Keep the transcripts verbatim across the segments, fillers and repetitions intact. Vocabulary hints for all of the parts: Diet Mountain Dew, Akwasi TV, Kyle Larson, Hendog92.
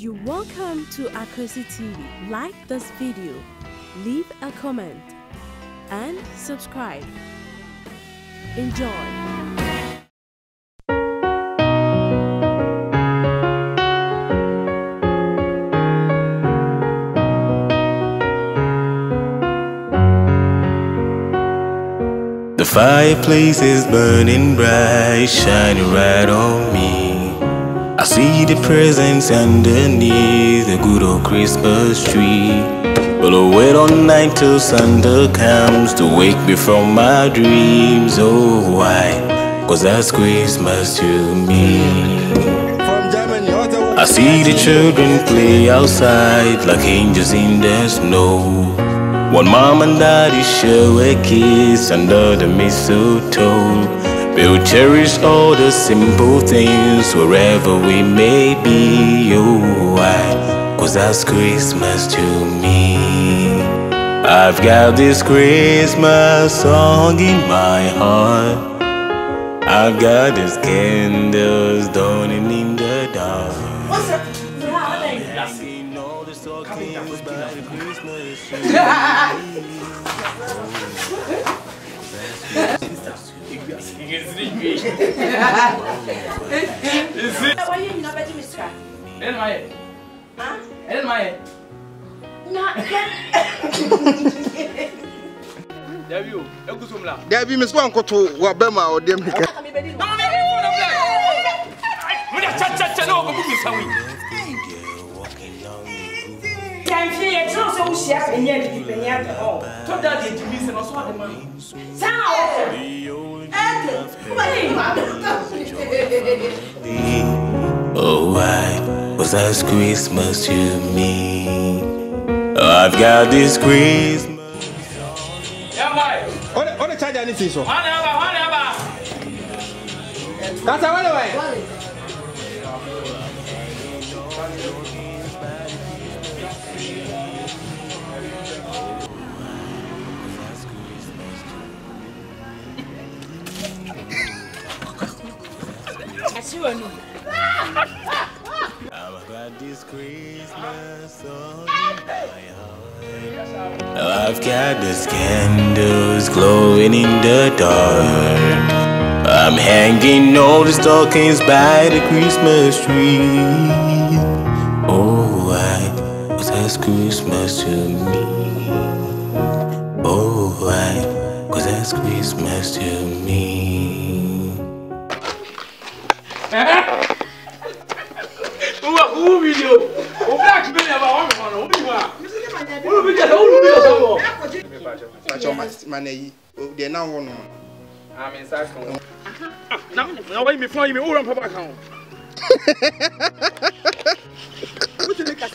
You're welcome to Akwasi T V. Like this video, leave a comment, and subscribe. Enjoy. The fireplace is burning bright, shining right on me. I see the presents underneath the good old Christmas tree. But I'll wait all night till Santa comes to wake me from my dreams. Oh, why? Cause that's Christmas to me. I see the children play outside like angels in the snow. When mom and daddy share a kiss under the mistletoe, we'll cherish all the simple things wherever we may be. Oh, why? Cause that's Christmas to me. I've got this Christmas song in my heart. I've got these candles dawning in the dark. What's up? Oh, why was that Christmas to me? I've got this Christmas. I've got this Christmas song in my heart. I've got these candles glowing in the dark. I'm hanging all the stockings by the Christmas tree. Oh, why was that Christmas to me? Oh, why was that Christmas to me? Who video? Who black video? Who video? Who video? Who video? Who video? Who I'm in Sacramento. No, no, wait before you all on Papa Count. What did you get?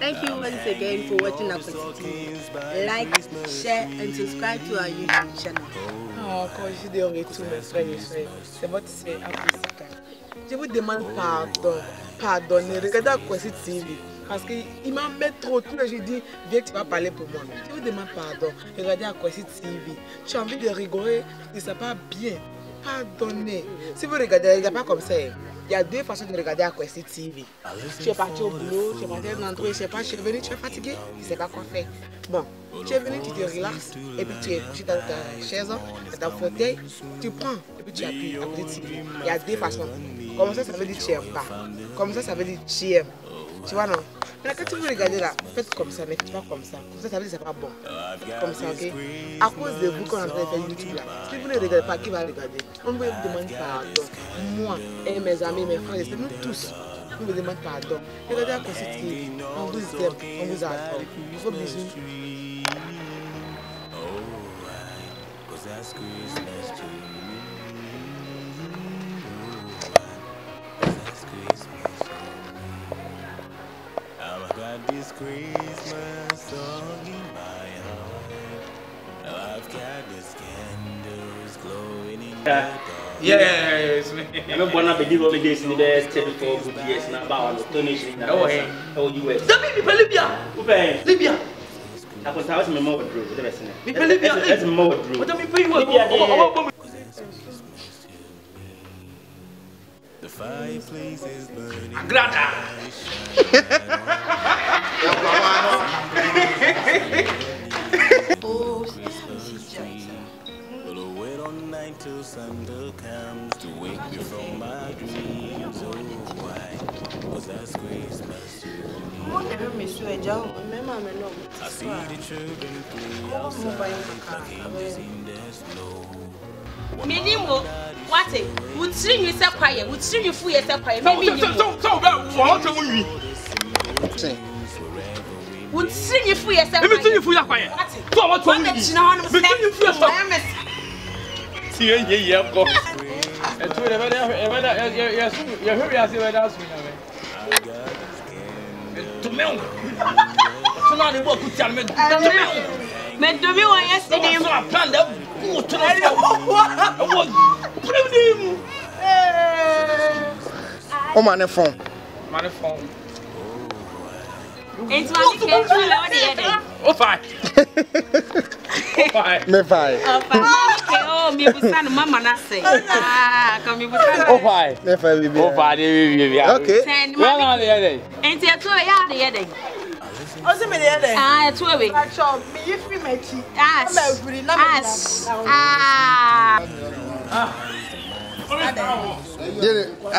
Thank you once again for watching Akwasi T V. Like, share, and subscribe to our YouTube channel. Oh, cause you don't get too much friends, right? They're about to say Akwasi T V. They would demand pardon, pardon. Regardez Akwasi T V, parce que il m'a mis trop tout. J'ai dit, viens, tu vas parler pour moi. They would demand pardon. Regardez Akwasi T V. Tu as envie de rigoler, mais ça va bien. Pardonnez. Si vous regardez, regardez pas comme ça. Il y a deux façons de regarder Akwasi T V. Tu es parti au boulot, tu es parti dans l'entrée, je sais pas, tu es venu, tu es fatigué, tu sais pas quoi faire. Bon, tu es venu, tu te relaxes, et puis tu es couché dans ta chaise, dans ta fauteuil, tu prends, et puis tu appuies Akwasi T V. Il y a deux façons. Comme ça, ça veut dire tu aimes pas. Comme ça, ça veut dire tu aimes. Tu vois, non? La catégorie, regardez là, faites comme ça, mais faites pas comme ça. Comme ça, ça veut dire que c'est pas bon. Faites comme ça, ok? À cause de vous, quand on est en train de faire YouTube là, si vous ne regardez pas, qui va regarder? On vous demande pardon. Moi et mes amis, mes frères, nous tous, on vous demande pardon. Regardez à Akwasi T V, on vous aime, on vous adore. Gros bisous. That's Christmas to me. That's Christmas to me. I've got this Christmas song in my heart. I've got these candles glowing in the dark. Yeah, yeah, yeah, it's me. I'm not gonna believe all the days in the best thirty-four good years now, but I'm not gonna shit in the best. How you were? Don't be Libya! Uber! Libya! I was house my mother drew, whatever. We believe you, that's my mother drew. What do we pay you? The fireplace is burning. Grata! Oh, we'll wait all night till Sunday comes to wake me from my dreams. Oh, why was that Christmas? I see the children play outside, packages in the snow. Minimo, what it? Would soon you step higher, would soon you fool yourself higher. Would soon you fool yourself higher. Would soon you fool yourself higher. What it? Would soon you fool yourself higher. See, yeah, yeah, of course. And to the weather, you hear me as you were dancing. To me, tonight we walk with me. Me to me, I yesterday. So I planned that. Go tonight. I was dreaming. Oh, my phone. My phone. It's my phone. Oh, fine. Oh, fine. Me fine. Oh, fine. Oh, me busano mama na say. Ah, come me busano. Oh, fine. Me fine, baby. Oh, fine, baby. Okay. Well, now the other. Enti eto e ya de yede. O se me de yede. Ah, eto e we. I chop me if me machi. Ah. Na buri na me na. Ah. Ah. I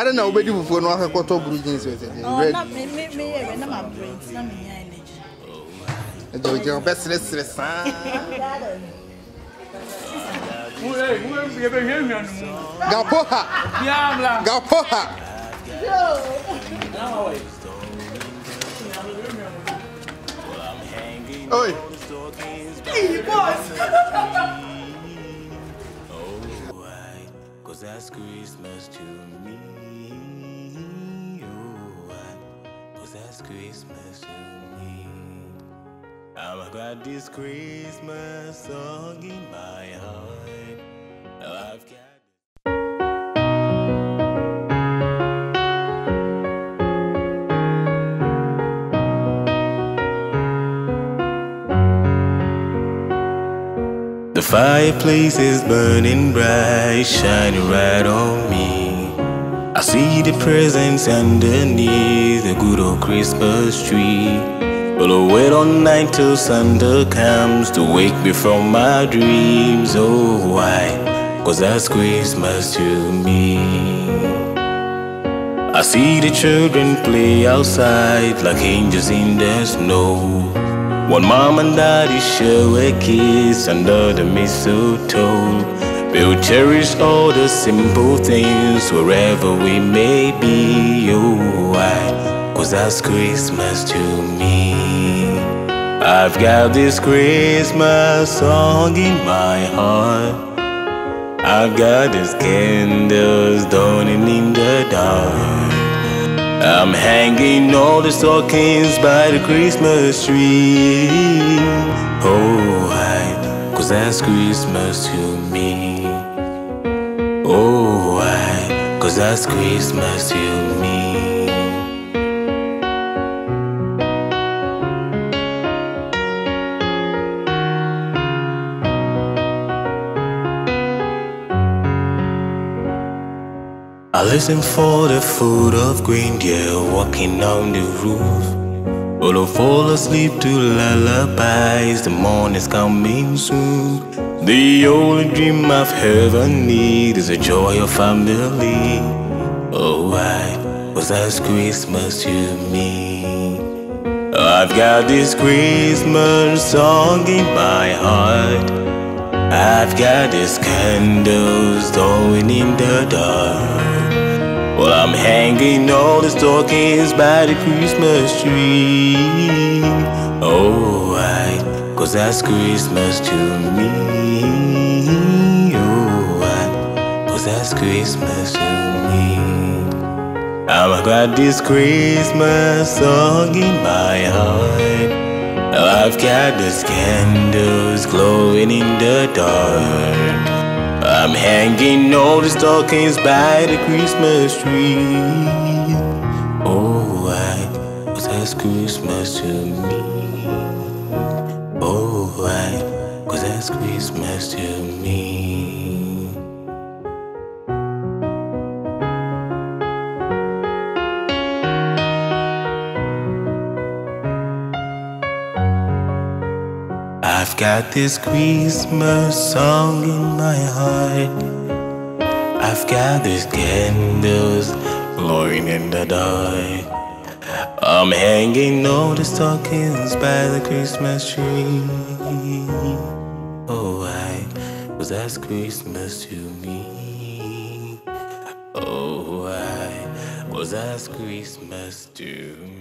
don't know obedi fufu no akoto buru jeans we say. Oh, na me me me e na ma brains na me ya energy. Eto je o best stress stress. Gapoha. Diabla. Gapoha. Yo. Oi. Hey, boss. Oh, why? 'Cause that's Christmas to me. Oh, why? 'Cause that's Christmas to me. I've got this Christmas song in my heart. I've got the fireplace is burning bright, shining right on me. I see the presents underneath the good old Christmas tree. But I'll wait all night till Santa comes to wake me from my dreams. Oh, why? 'Cause that's Christmas to me. I see the children play outside like angels in the snow. When mom and daddy share a kiss under the mistletoe, we'll cherish all the simple things wherever we may be. Oh, why? 'Cause that's Christmas to me. I've got this Christmas song in my heart. I've got these candles dawning in the dark. I'm hanging all the stockings by the Christmas tree. Oh, why? 'Cause that's Christmas to me. Oh, why? 'Cause that's Christmas to me. I listen for the foot of reindeer walking on the roof. But I'll fall asleep to lullabies, the morning's coming soon. The only dream I've ever need is the joy of family. Oh, why was that Christmas to me? I've got this Christmas song in my heart. I've got these candles glowing in the dark. Well, I'm hanging all the stockings by the Christmas tree. Oh, I, 'cause that's Christmas to me. Oh, I, 'cause that's Christmas to me. I've got this Christmas song in my heart. I've got these candles glowing in the dark. I'm hanging all the stockings by the Christmas tree. Oh, why was that Christmas to me? Oh, why was that Christmas to me? I've got this Christmas song in my heart. I've got these candles glowing in the dark. I'm hanging all the stockings by the Christmas tree. Oh, why was that Christmas to me? Oh, why was that Christmas to me?